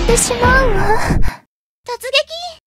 れてしまうわ。突撃。